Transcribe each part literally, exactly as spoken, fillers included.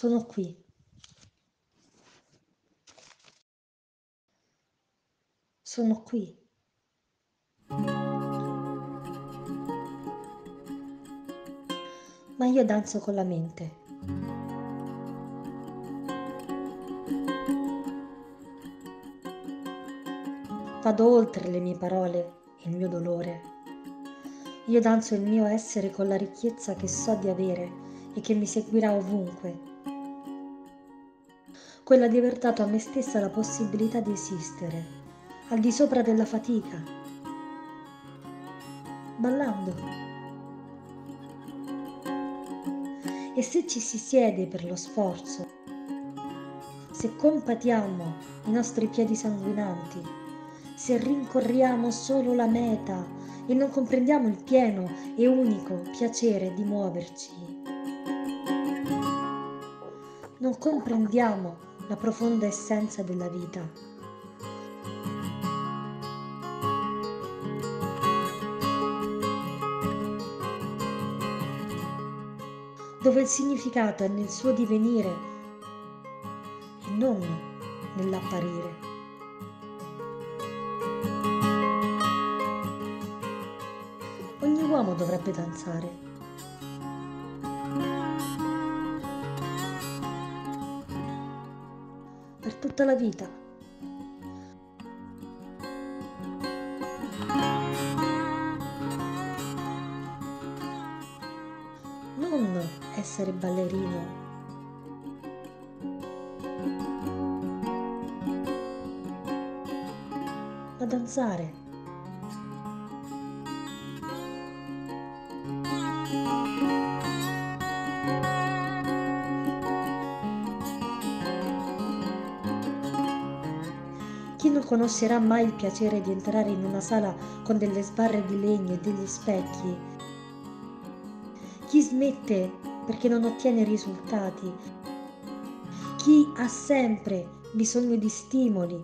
sono qui. Sono qui. Ma io danzo con la mente. Vado oltre le mie parole e il mio dolore. Io danzo il mio essere con la ricchezza che so di avere e che mi seguirà ovunque. Quella di aver dato a me stessa la possibilità di esistere, al di sopra della fatica, ballando. E se ci si siede per lo sforzo, se compatiamo i nostri piedi sanguinanti, se rincorriamo solo la meta e non comprendiamo il pieno e unico piacere di muoverci, non comprendiamo la profonda essenza della vita. Dove il significato è nel suo divenire e non nell'apparire. Ogni uomo dovrebbe danzare. Per tutta la vita. Non essere ballerino, ma danzare. Chi non conoscerà mai il piacere di entrare in una sala con delle sbarre di legno e degli specchi? Chi smette perché non ottiene risultati? Chi ha sempre bisogno di stimoli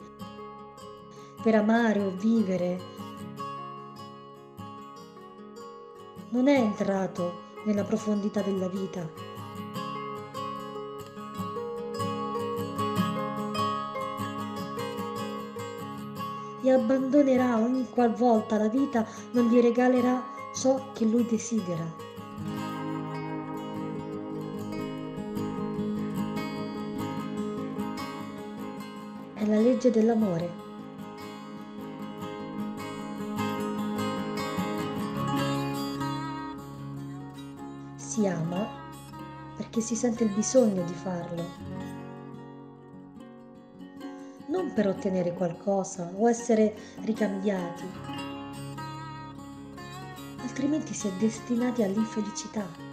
per amare o vivere non è entrato nella profondità della vita. E abbandonerà ogni qualvolta la vita non gli regalerà ciò che lui desidera. È la legge dell'amore. Si ama perché si sente il bisogno di farlo, non per ottenere qualcosa o essere ricambiati, altrimenti si è destinati all'infelicità.